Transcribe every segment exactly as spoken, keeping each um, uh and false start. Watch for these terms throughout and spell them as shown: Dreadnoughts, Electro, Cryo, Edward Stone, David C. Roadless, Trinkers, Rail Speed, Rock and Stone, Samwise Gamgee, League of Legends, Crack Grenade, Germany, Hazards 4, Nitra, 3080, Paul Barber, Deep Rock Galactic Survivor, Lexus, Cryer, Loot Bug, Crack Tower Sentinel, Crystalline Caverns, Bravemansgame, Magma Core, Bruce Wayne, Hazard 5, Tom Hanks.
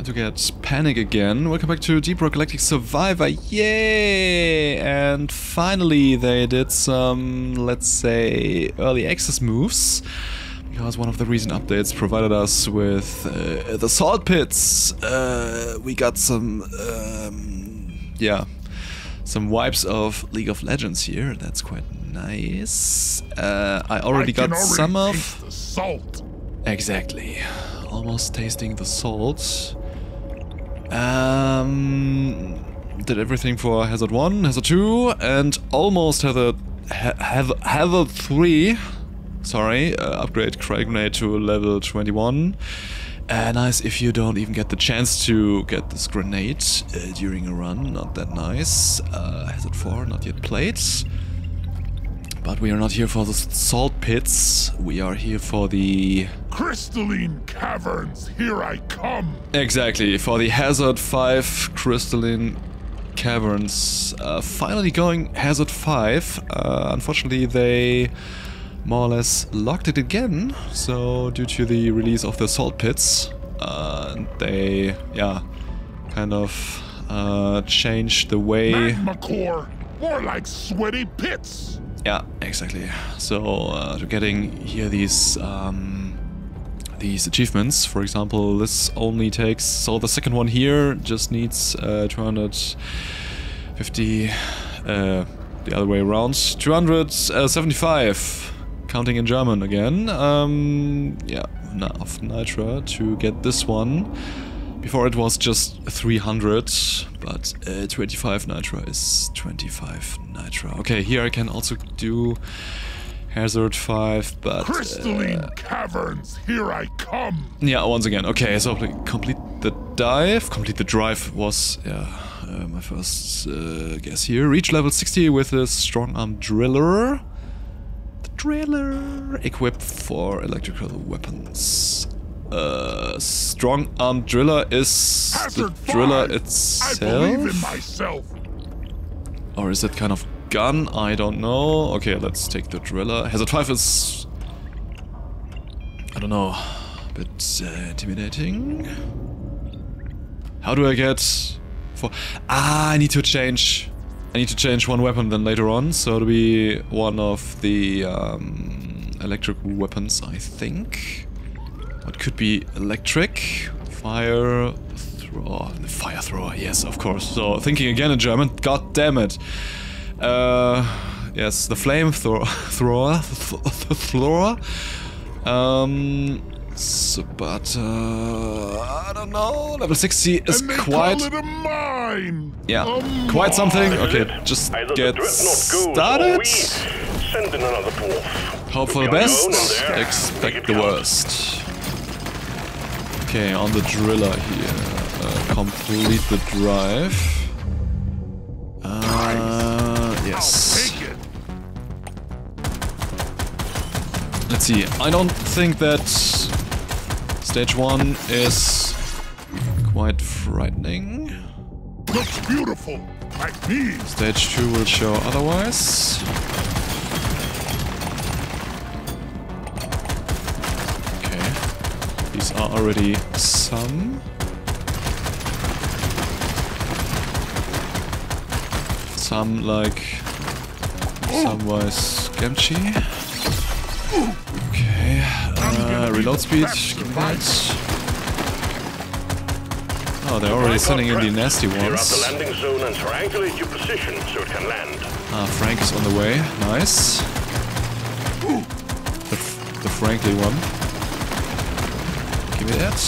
Time to get Panic again. Welcome back to Deep Rock Galactic Survivor. Yay! And finally they did some, let's say, early access moves. Because one of the recent updates provided us with uh, the Salt Pits. Uh, we got some, um, yeah, some wipes of League of Legends here. That's quite nice. Uh, I already I got already some of... the salt. Exactly. Almost tasting the salt. Um, did everything for Hazard one, Hazard two, and almost Hazard, Hazard three. Sorry, uh, upgrade Crack Grenade to level twenty-one. Uh, nice if you don't even get the chance to get this grenade uh, during a run, not that nice. Uh, Hazard four, not yet played. But we are not here for the salt pits, we are here for the... Crystalline Caverns, here I come! Exactly, for the Hazard five Crystalline Caverns. Uh, finally going Hazard five, uh, unfortunately they... more or less locked it again, so due to the release of the salt pits, uh, they, yeah, kind of uh, changed the way... Magma Core, more like sweaty pits! Yeah, exactly. So, uh, to getting here these, um, these achievements, for example, this only takes... So the second one here just needs uh, two hundred fifty, uh, the other way around, two hundred seventy-five. Counting in German again, um, yeah, of Nitra to get this one. Before it was just three hundred, but uh, twenty-five Nitra is twenty-five Nitra. Okay, here I can also do Hazard five, but... Crystalline uh, Caverns, here I come! Yeah, once again, okay, so complete the dive, complete the drive was, yeah, uh, my first uh, guess here. Reach level sixty with a strong arm driller. Driller equipped for electrical weapons. Uh, strong arm driller is Hazard the driller five. Itself. I believe in myself. Or is it kind of gun? I don't know. Okay, let's take the driller. Hazard five is, I don't know, a bit uh, intimidating. How do I get for? Ah, I need to change. I need to change one weapon then later on, so it'll be one of the um, electric weapons, I think. It could be electric, fire thrower, the fire thrower, yes, of course. So, thinking again in German, god damn it. Uh, yes, the flame thrower, thrower, thrower. Um, so, but, uh, I don't know, level sixty is quite... Yeah, um, quite something. Okay, just get started. Hope for the best, expect the worst. Okay, on the driller here. Uh, complete the drive. Uh, yes. Let's see, I don't think that stage one is quite frightening. Looks beautiful, like me. Stage two will show otherwise. Okay, these are already some. Some like Samwise Gamgee. Okay, uh, reload speed. Oh, they're already sending in the nasty ones. Clear up the landing zone and triangulate your position so it can land. Ah, Frank is on the way. Nice. The, f the Frankly one. Give me that.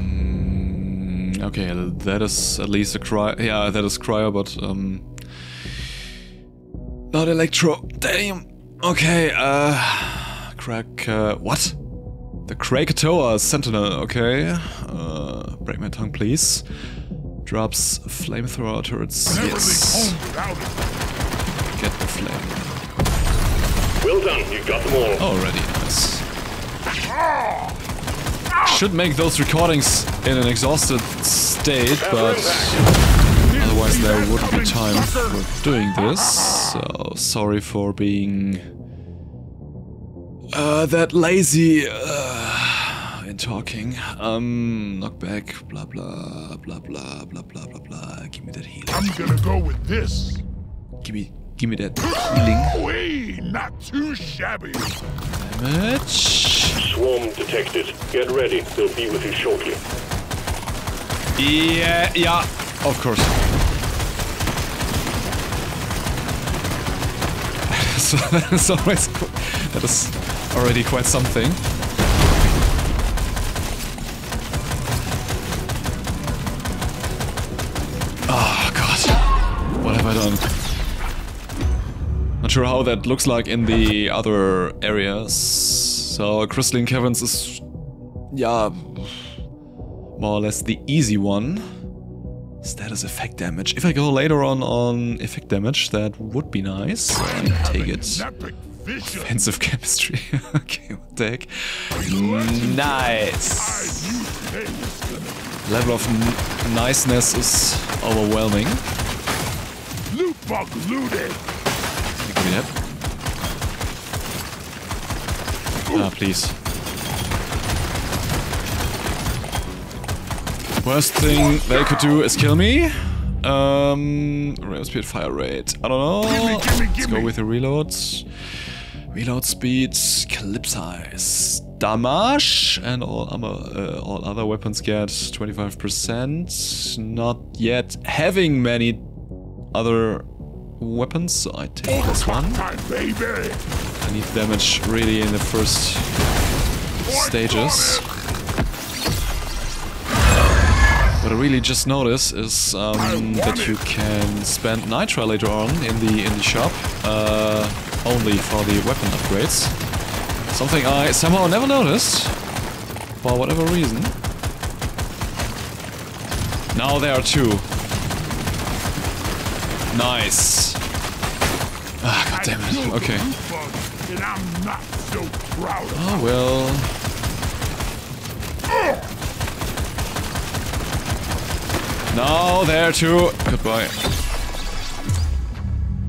Mm, okay, that is at least a Cryer. Yeah, that is Cryer, but um, not Electro. Damn. Okay. Uh, crack. Uh, what? The Crack Tower Sentinel, okay. Uh, break my tongue, please. Drops flamethrower turrets. Yes. Get the flame. Well done, you got them all. Already, nice. Should make those recordings in an exhausted state, but otherwise there wouldn't be time for doing this. So sorry for being. Uh, that lazy uh, in talking. Um, knockback, blah blah blah blah blah blah blah blah. Give me that healing. I'm gonna go with this. Give me, give me that healing. Wee, not too shabby. Damage. Swarm detected. Get ready. They'll be with you shortly. Yeah, yeah, of course. So that is always that is already quite something. Oh god, what have I done? Not sure how that looks like in the other areas. So Crystalline Caverns is, yeah, more or less the easy one. Status effect damage. If I go later on on effect damage, that would be nice. I take it. Offensive chemistry. Okay, we'll take. Nice. Level of niceness is overwhelming. Loot Bug looted. Give me that. Ah, please. Worst thing they could do is kill me. Um, rail speed, fire rate. I don't know. Give me, give me, give Let's go me. with the reloads. Reload speed, clip size, damage, and all other uh, all other weapons get twenty-five percent. Not yet having many other weapons, so I take this one. I need damage really in the first stages. What I really just noticed is um, that you can spend Nitra later on in the in the shop uh, only for the weapon upgrades. Something I somehow never noticed for whatever reason. Now there are two. Nice. Ah, god damn it. Okay. Oh well. No, there too. Goodbye.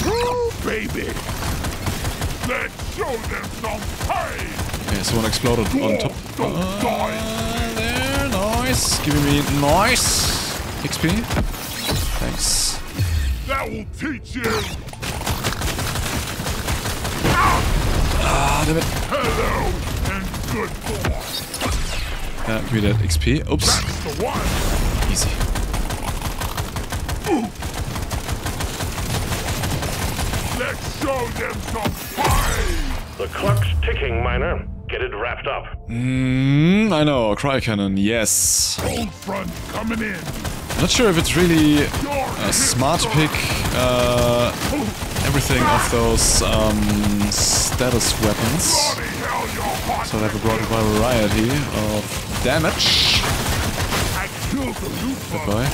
Ooh, baby. Let's show them some pain. Okay, someone exploded on top. Uh, there, nice. Give me nice X P. Thanks. That will teach you. Ah, damn it. Hello and good boy. Uh, give me that X P. Oops. That's the one. Easy. Let's show them some fire! The clock's ticking, Miner. Get it wrapped up. Mmm, I know. Cryo Cannon, yes. Cold front coming in. Not sure if it's really a smart to pick uh, everything of those um, status weapons. So they have a broad variety of damage. Goodbye.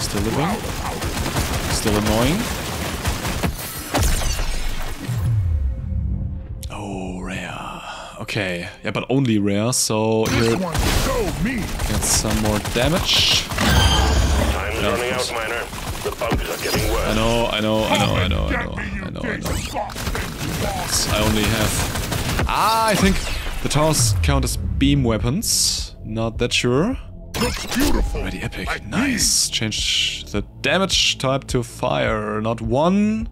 Still living. Still annoying. Oh, rare. Okay. Yeah, but only rare, so here get some more damage. Time's running out, Miner. The bugs are getting worse. I know, I know, I know, I know, I know, I know, I know. I only have... Ah, I think the towers count as beam weapons. Not that sure. Looks beautiful. Already epic. Like nice. Me. Change the damage type to fire. Not one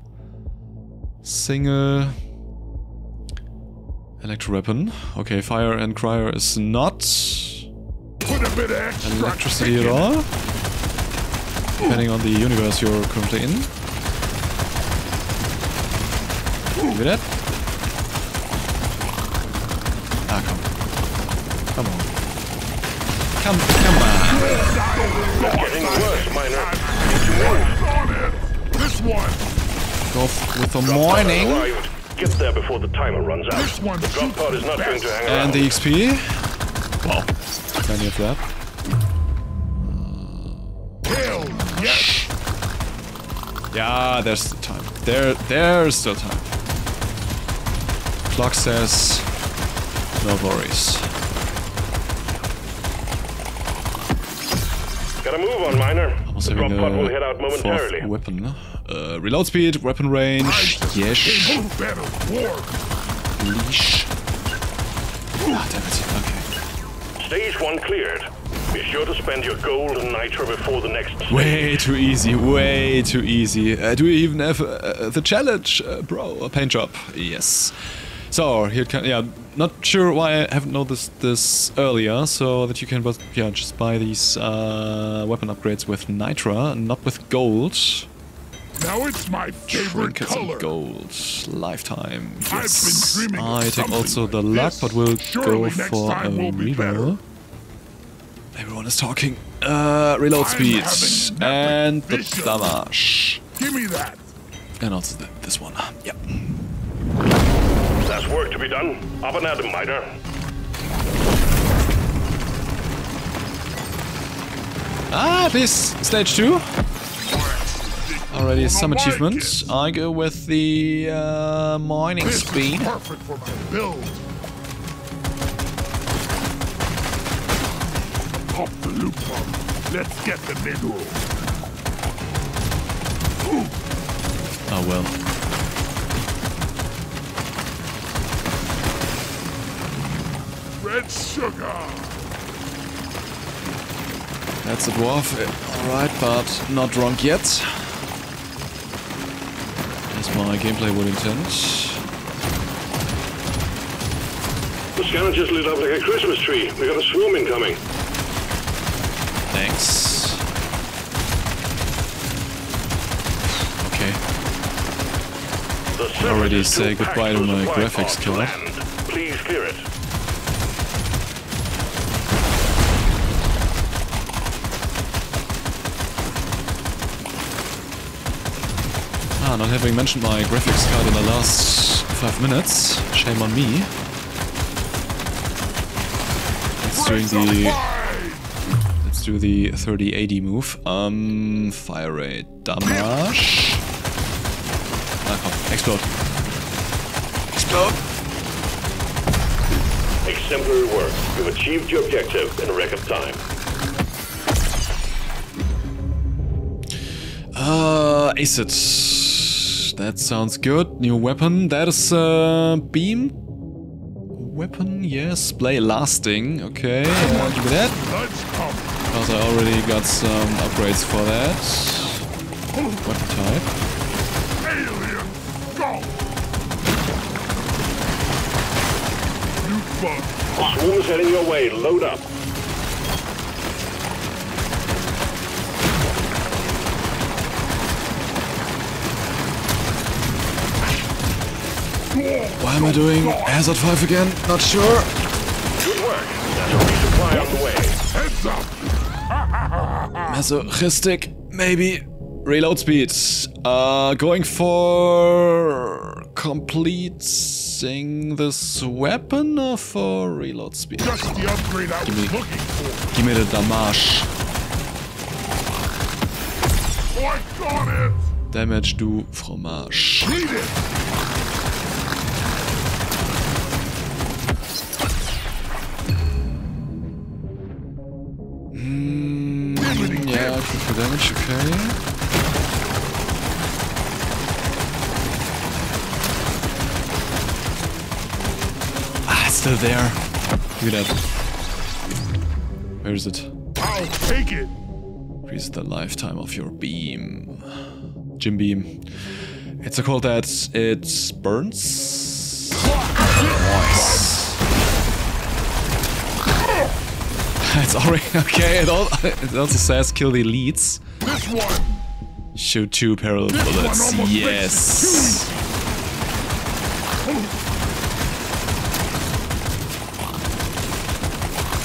single electro weapon. Okay, fire and Cryer is not Put a bit of electricity at all. Ooh. Depending on the universe you're currently in. Give me that. Ah, come on. Come on. Come, come on. It's getting worse, Miner. This one. Go with the morning. Get there before the timer runs out. This one. The drop pod is not going to hang around. And the X P. Wow. Plenty of that. Hell yes. Yeah, there's the time. There, there's still time. Clock says, no worries. Gotta move on, Miner. The drop pod will head out momentarily. Weapon. Uh, reload speed, weapon range. Yes. leash. Ah, damn it. Okay. Stage one cleared. Be sure to spend your gold and nitro before the next stage. Way too easy, way too easy. Uh, do we even have uh, the challenge, uh, bro? A paint job, yes. So, here can, yeah, not sure why I haven't noticed this earlier, so that you can but, yeah, just buy these uh, weapon upgrades with Nitra, not with gold. Now it's my favorite Trinkers color. Gold, lifetime, yes. I've been dreaming I take also the luck, but we'll surely go for a we'll be reroll. Everyone is talking. Uh, reload speed and the damage. Give me that. And also the, this one. Yep. There's work to be done. Up and at him, Miter. Ah, at least stage two. Already some achievements. I go with the uh, mining this speed. Is perfect for my build. Pop the loop on. Let's get the middle. Ooh. Oh well. Red sugar. That's a dwarf. Alright, but not drunk yet. As my gameplay would intend. The scanner just lit up like a Christmas tree. We got a swarm incoming. Thanks. Okay. I already say goodbye to my graphics card. Please clear it. Ah, not having mentioned my graphics card in the last five minutes. Shame on me. It's doing the... do the thirty eighty move. Um, fire rate damage. Ah, come. Explode. Explode. Exemplary work. You've achieved your objective in a record time. Uh, acid. That sounds good. New weapon. That is a uh, beam weapon. Yes. Play lasting. Okay. I want you with that. Because I already got some upgrades for that. What type? Alien, go! Loot Bug. The swarm is heading your way. Load up. Why am I doing Hazard five again? Not sure. Good work. There's a resupply on the way. Heads up. Masochistic, maybe. Reload speed. Uh, going for completing this weapon or for reload speed? Just the upgrade I was looking for. Give me the damage. Oh, I got it. Damage to fromage. Need it. Yeah, for damage, okay. Ah, it's still there. Look at that. Where is it? I'll take it! Increase the lifetime of your beam. Gym beam. It's a called that it burns. Nice. It's already okay. It also says kill the elites. This one. Shoot two parallel this bullets. Yes.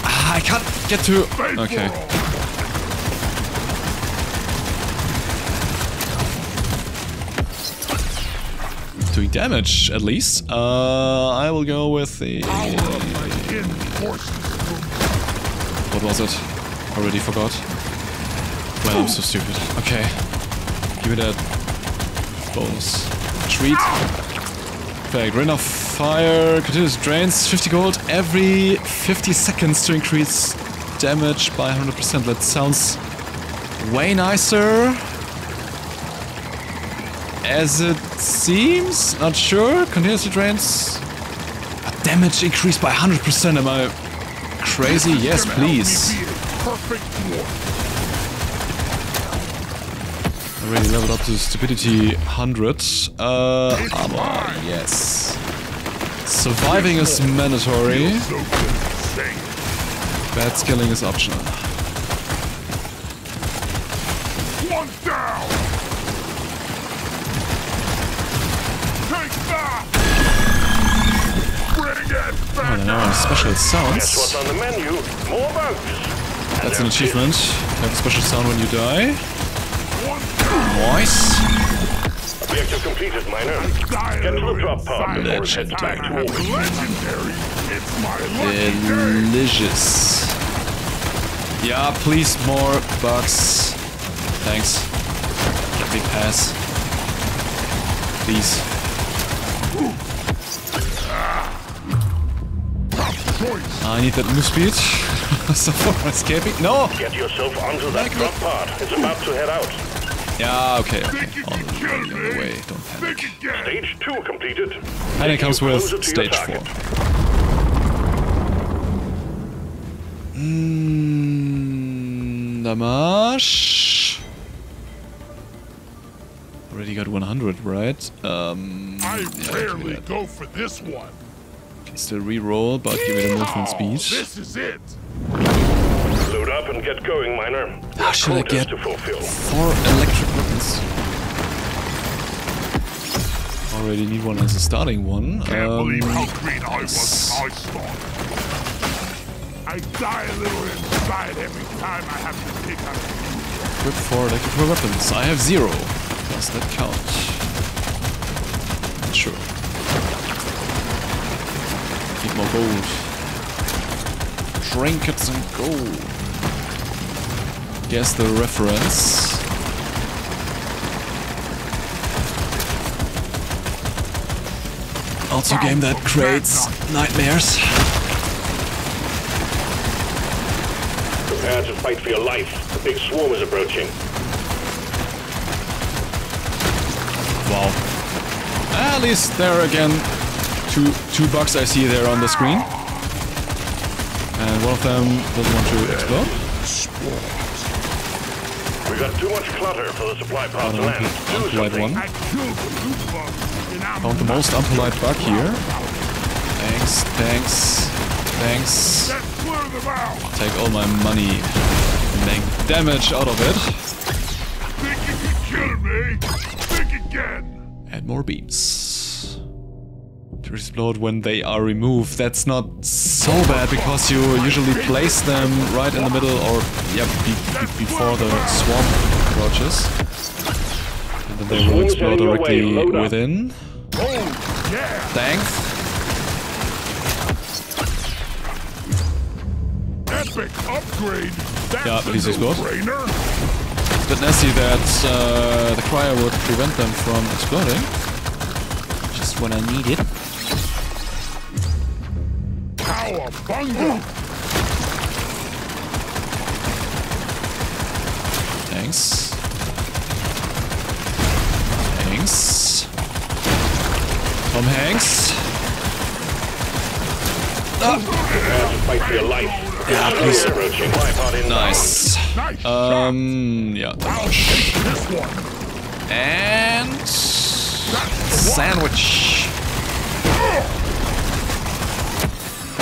Ah, I can't get to. Okay. Doing damage at least. Uh, I will go with the. What was it? Already forgot. Well, I'm so stupid. Okay. Give me that bonus. Treat. Perfect. Rain of fire. Continuous drains. fifty gold every fifty seconds to increase damage by one hundred percent. That sounds way nicer. As it seems. Not sure. Continuous drains. Damage increased by one hundred percent. Am I crazy? Yes, please. Already leveled up to stupidity one hundred. Uh, armor, yes. Surviving is mandatory. Bad skilling is optional. One down. Take that. Bring it back. I don't know, special sounds. Guess what's on the menu? More bugs. That's an achievement. Have a special sound when you die. Nice. Objective completed, miner. Get to the drop pod before it heads back to orbit. Delicious. Yeah, please, more bugs. Thanks. Let me pass. Please. I need that move speed. So far escaping. No! Get yourself onto that drop pod. It's about to head out. Yeah, okay. okay. On the way. Don't panic. Stage two completed. And it comes with stage four. Mm, damage. Already got one hundred, right? Um, I yeah, rarely go for this one. Can still reroll, but give it a movement speed. This is it. Load up and get going, miner. How should I get to fulfill? Four electric weapons. Already need one as a starting one. Can't um, believe how green I was when I started. I die a little inside every time I have to pick up. Equip four electric weapons. I have zero. Does that count? Not sure. Need more gold. Trinkets and gold. Guess the reference. Also a game that creates nightmares. Prepare to fight for your life. The big swarm is approaching. Wow. At least there again. Two two bugs I see there on the screen. And one of them doesn't want to explode. We got too much clutter for the supply pod to land. Unpolite one. Found the most unpolite bug here. Thanks, thanks, thanks. Take all my money and make damage out of it. Think you can kill me? Think again. And more beams. To explode when they are removed. That's not so bad because you usually place them right in the middle or yep, be, be, before the swarm approaches. And then they will explode directly within. Thanks. Yeah, please explode. It's a bit nasty that uh, the Cryer would prevent them from exploding. Just when I need it. Thanks. Thanks. Tom Hanks. Oh. Yeah, please. Nice. Um. Yeah. And sandwich.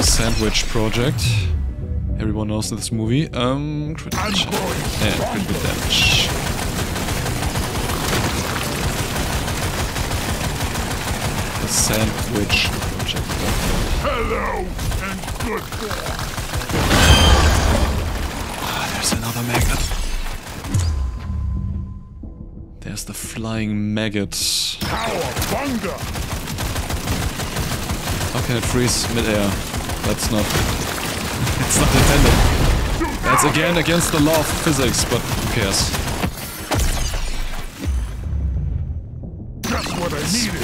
Sandwich Project. Everyone knows this movie. Um, critical damage. Yeah, critical damage. The Sandwich Project. Hello and good day. Ah, there's another maggot. There's the flying maggot. Cowabunga! How can it freeze mid-air? That's not... It's not intended. That's again against the law of physics, but who cares? That's what I needed!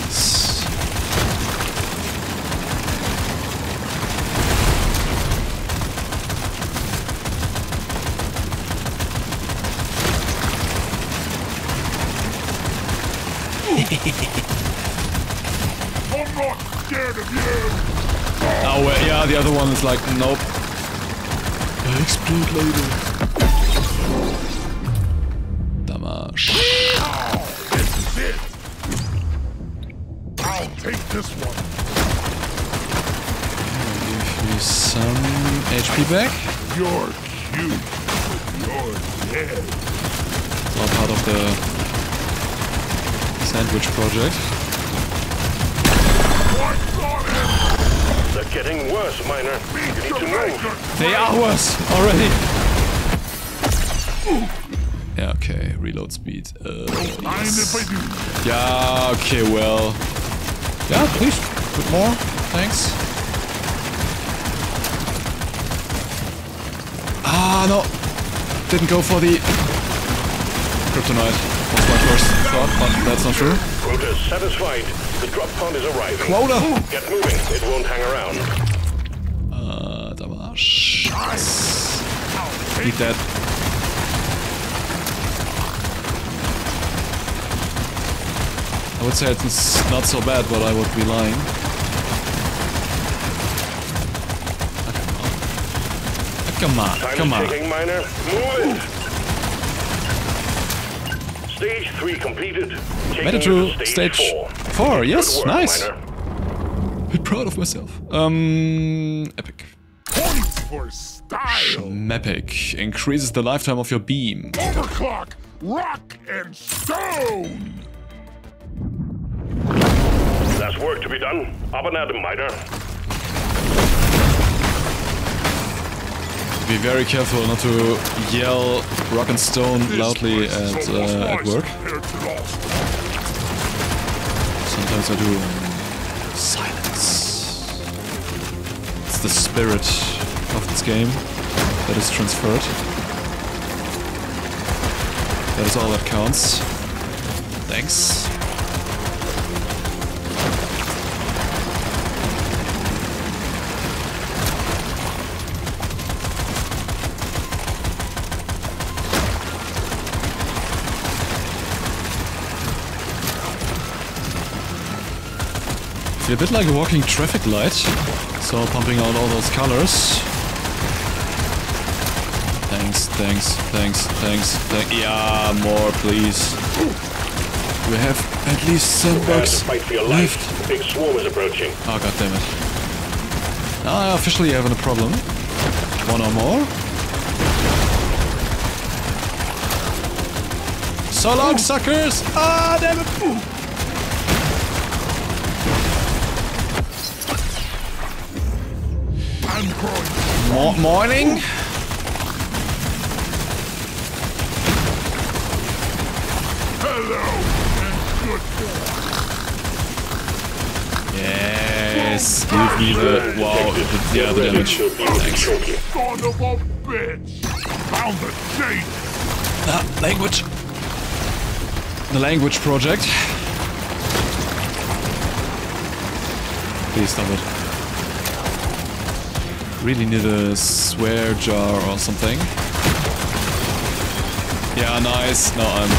I'm not scared of you! Oh, well, yeah, the other one is like, nope. I explode later. Damage. It's it. I'll take this one. Give you some H P back. You're cute, but you're dead. It's all part of the sandwich project. They're getting worse, Miner. You need to move. They are worse already. Yeah, okay. Reload speed. Uh, yes. Yeah, okay, well. Yeah, please. Put more. Thanks. Ah, no. Didn't go for the kryptonite. That's my first thought, but that's not true. Quota satisfied. The drop pod is arriving. Quota! Get moving, it won't hang around. Uh, damage. Nice. Eat that. I would say it's not so bad, but I would be lying. Oh, come on. Oh, come on. Time is ticking, Miner. Move it! Stage three completed. Made it through stage, stage four. four. Yes, work, nice. Miner. I'm proud of myself. Um, epic. Points for style. Epic increases the lifetime of your beam. Overclock, rock and stone. There's work to be done. Up and at him, Miner. Be very careful not to yell Rock and Stone loudly at, uh, at work. Sometimes I do. Silence. It's the spirit of this game that is transferred. That is all that counts. Thanks. A bit like a walking traffic light, so pumping out all those colors. Thanks, thanks, thanks, thanks, thanks. Yeah, more, please. We have at least some bucks left. Big swarm is approaching. Oh, god damn it! Now I officially having a problem. One or more. So long, suckers! Ah, damn it! Ooh. Mo morning? Hello and good boy. Yes, give me the wow, the other damage. Thanks. Son of a bitch. Found the chain. Ah, language. The language project. Please stop it. Really need a swear jar or something. Yeah, nice. No, I'm.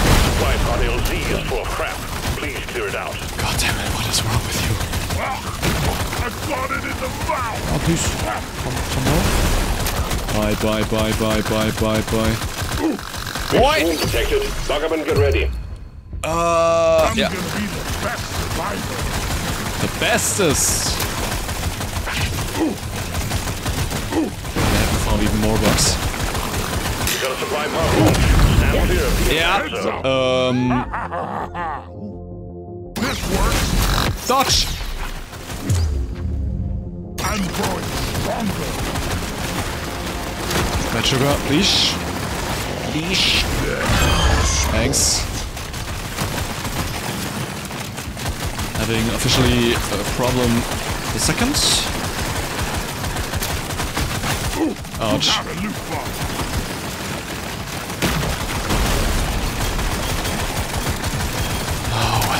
Wipe on L Z is full of crap. Please clear it out. God damn it! What is wrong with you? I got it in the mouth. Oh, please. Some more. Bye, bye, bye, bye, bye, bye, bye. Boy. Detected. Lock up and get ready. Uh. I'm yeah. Gonna be the best survivor. The bestest. Even more bugs. Yeah. Um. This works. Dodge. I'm growing stronger. Red sugar, please. Please. Thanks. Having officially a problem. The second. Ouch. Oh well.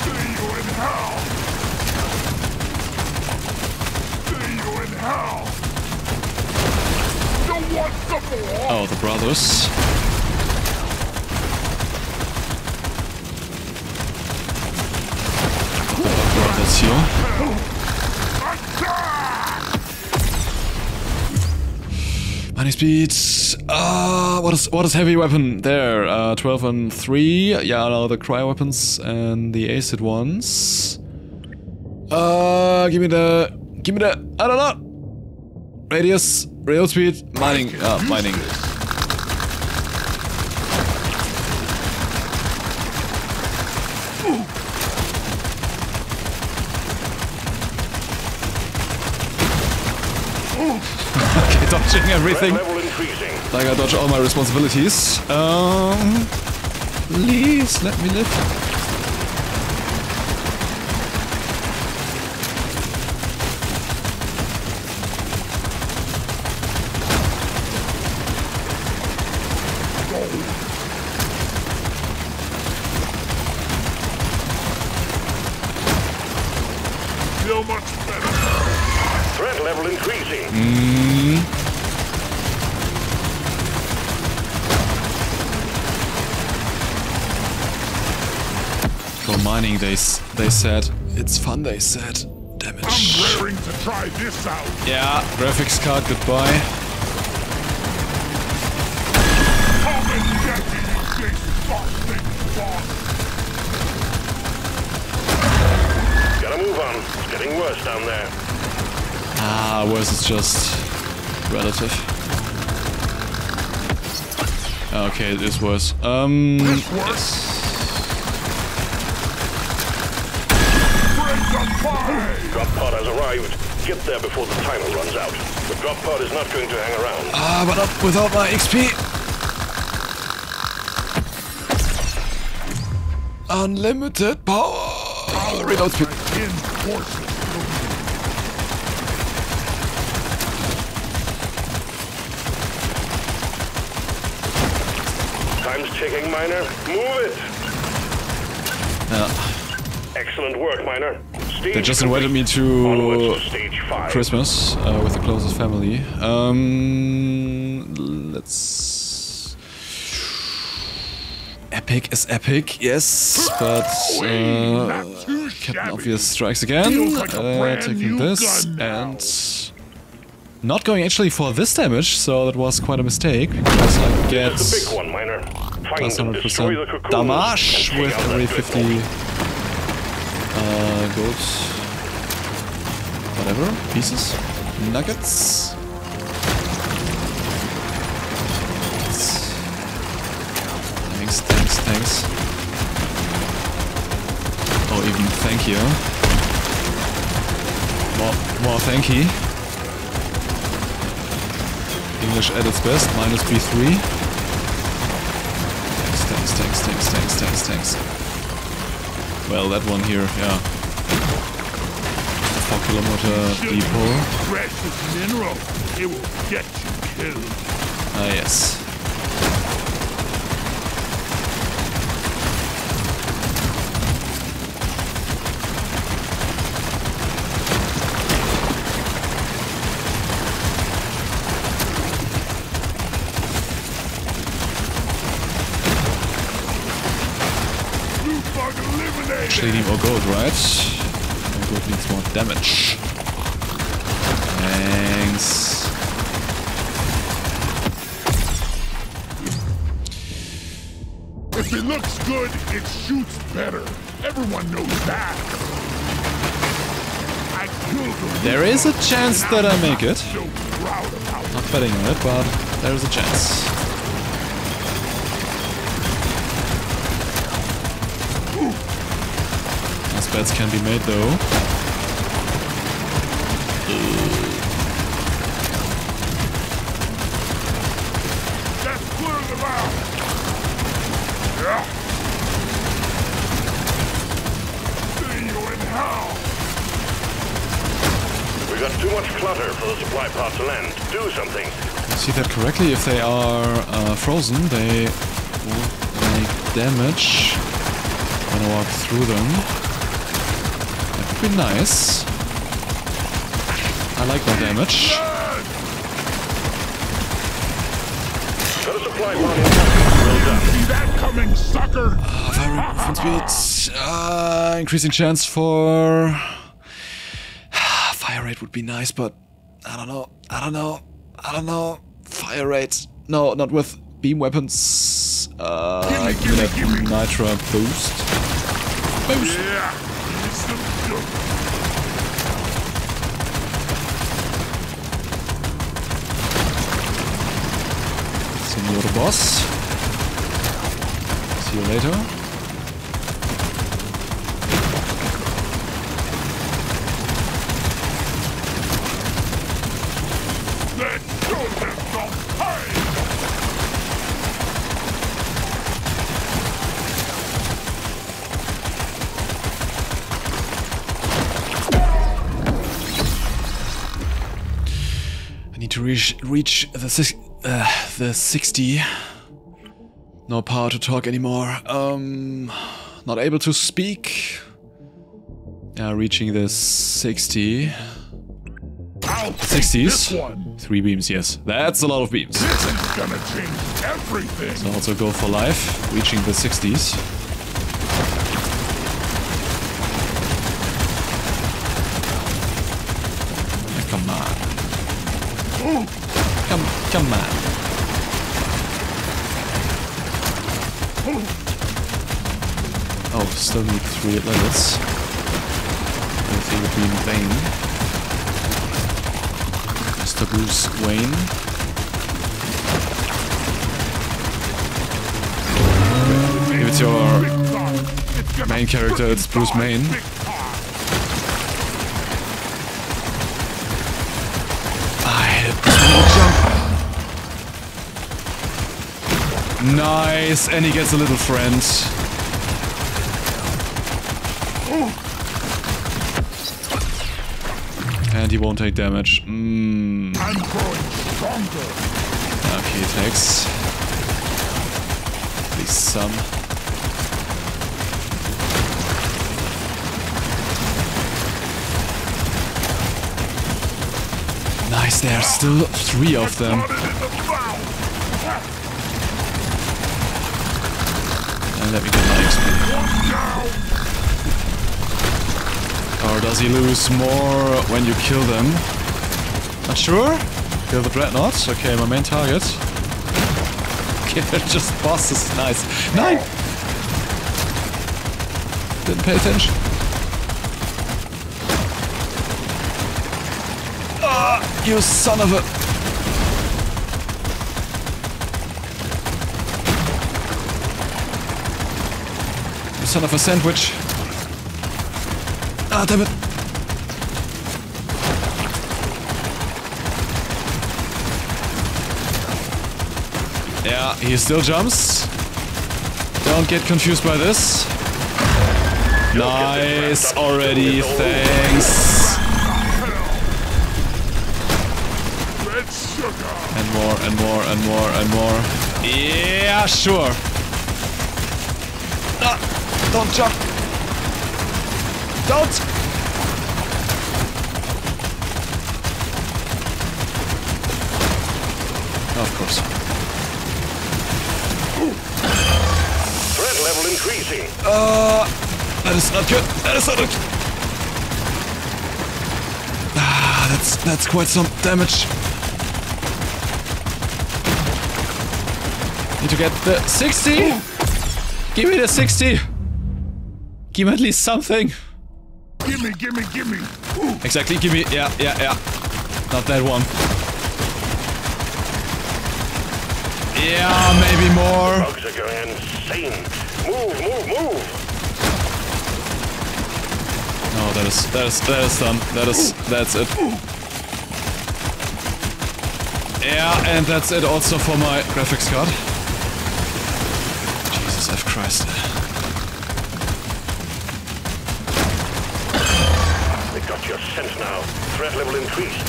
See you in hell. See you in hell. Don't want some more. Oh, the brothers. attention. Mining speeds. Ah, uh, what is what is heavy weapon there? Uh, twelve and three. Yeah, no, the cryo weapons and the acid ones. Uh, give me the, give me the. I don't know. Radius, rail speed, mining, uh, mining. Everything. Like I dodge all my responsibilities. Um, please let me live. Feel much better. Threat level increasing. Mm. Mining, they they said it's fun. They said damage. I'm raring to try this out. Yeah, graphics card goodbye. Gotta move on. It's getting worse down there. Ah, worse is just relative. Okay, it is worse. Um. This worse? Drop pod has arrived. Get there before the timer runs out. The drop pod is not going to hang around. Ah, but up without my X P. Unlimited power. power Reload speed. Time's ticking, Miner. Move it. Yeah. Excellent work, Miner. Stage they just invited me to, to stage five. Christmas uh, with the closest family. Um, let's. Epic is epic, yes, but uh, Captain Obvious strikes again. Like uh, taking this and not going actually for this damage, so that was quite a mistake because I get big one, Miner. Plus one hundred percent damage with every fifty. Uh, gold, whatever, pieces, nuggets. Thanks, thanks, thanks. Or even thank you. More, more thank you. English at its best, minus B three. Thanks, thanks, thanks, thanks, thanks, thanks, thanks. Well, that one here, yeah. Four kilometer depot. Precious mineral, it will get you killed. Ah, yes. Actually need more gold, right? More gold needs more damage. Thanks. If it looks good, it shoots better. Everyone knows that. I killed the there is a chance that I make it. So proud about not betting on it, but there is a chance. Bets can be made though. That's clear the mouth. Yeah. See you in hell. We got too much clutter for the supply pod to land. Do something. You see that correctly? If they are uh, frozen, they will make damage when I walk through them. Be nice. I like my damage. Got a supply bomb. Well done. See that coming, sucker. Firing, fun speed. Uh, increasing chance for rate would be nice, but I don't know. I don't know. I don't know. Fire rate. No, not with beam weapons. Uh, I can have Nitra boost. Boost! Yeah. Senor Boss. See you later. Reach, reach the six, uh, the sixty. No power to talk anymore. Um, not able to speak. Yeah, reaching the sixty. sixties. Three beams, yes. That's a lot of beams. This is gonna change everything. So also go for life. Reaching the sixties. Yeah, come on. Come, come on. Oh, still need three levels. I think it would be in vain. Mister Bruce Wayne. If it's your main character, it's Bruce Wayne. Nice, and he gets a little friend. And he won't take damage. Mm. I'm growing stronger. Okay, attacks. At least some. Nice, there are still three of them. Let me get my X P. Or does he lose more when you kill them? Not sure? Kill the Dreadnoughts. Okay, my main target. Okay, they're just bosses. Nice. Nine! Didn't pay attention. Ah, you son of a... Son of a sandwich. Ah, damn it. Yeah, he still jumps. Don't get confused by this. Nice already, thanks. And more, and more, and more, and more. Yeah, sure. Ah. Don't jump! Don't! Of course. Ooh. Threat level increasing. Uh, that is not good. That is not good. Ah, that's that's quite some damage. Need to get the sixty. Ooh. Give me the sixty. Give me at least something. Gimme, gimme, gimme. Ooh. Exactly, gimme. Yeah, yeah, yeah. Not that one. Yeah, maybe more. The bugs are going insane. Move, move, move. No, that is, that is, that is done. That is, that's it. Yeah, and that's it also for my graphics card. Jesus F. Christ. Got your scent now. Threat level increased.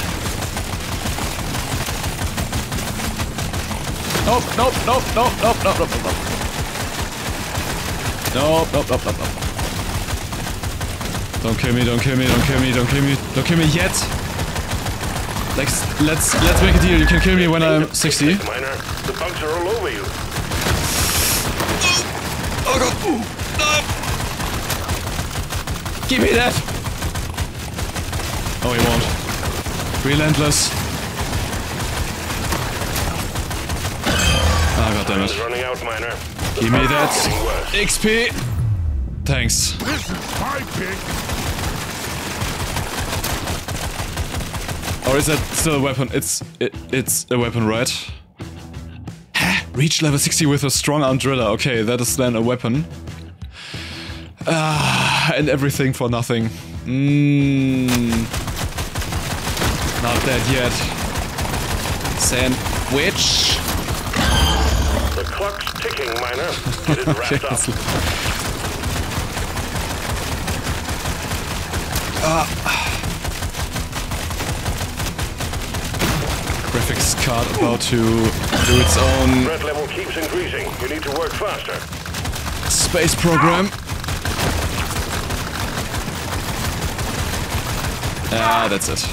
Nope, nope, nope, nope, nope, nope, nope, nope. Nope, nope, nope, nope, nope. Don't kill me, don't kill me, don't kill me, don't kill me, don't kill me yet. Let's let's let's make a deal. You can kill me when I'm sixty. Minor, the bugs are all over you. Oh god! No! Give me that! Oh, he won't. Relentless. Ah, oh, goddammit. Running out, miner. Give me that X P. Thanks. This is my pick. Or is that still a weapon? It's it, it's a weapon, right? Reach level sixty with a strong arm driller. Okay, that is then a weapon. Ah, and everything for nothing. Mmm. Not dead yet. Sandwich. The clock's ticking, miner. Get it wrapped okay, up. Ah. Graphics card about to do its own. Threat level keeps increasing. You need to work faster. Space program. Ah, that's it.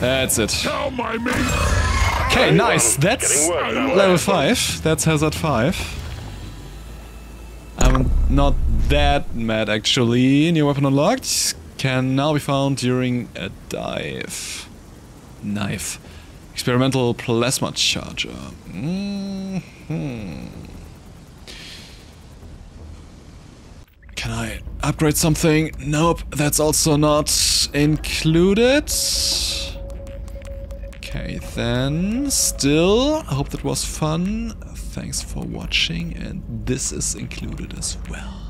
That's it. Okay, nice. That's level five. That's Hazard five. I'm not that mad, actually. New weapon unlocked. Can now be found during a dive. Knife. Experimental Plasma Charger. Mm-hmm. Can I upgrade something? Nope, that's also not included. Okay then, still, I hope that was fun. Thanks for watching, and this is included as well.